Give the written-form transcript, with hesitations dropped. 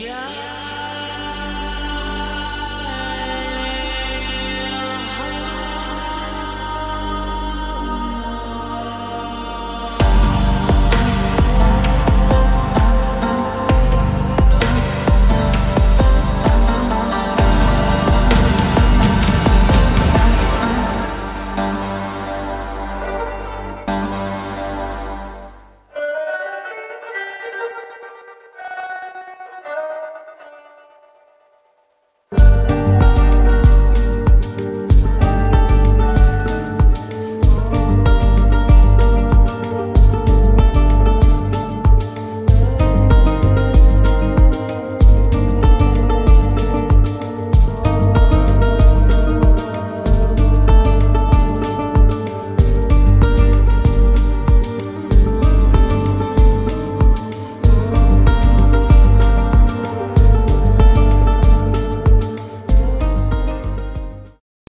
Yeah.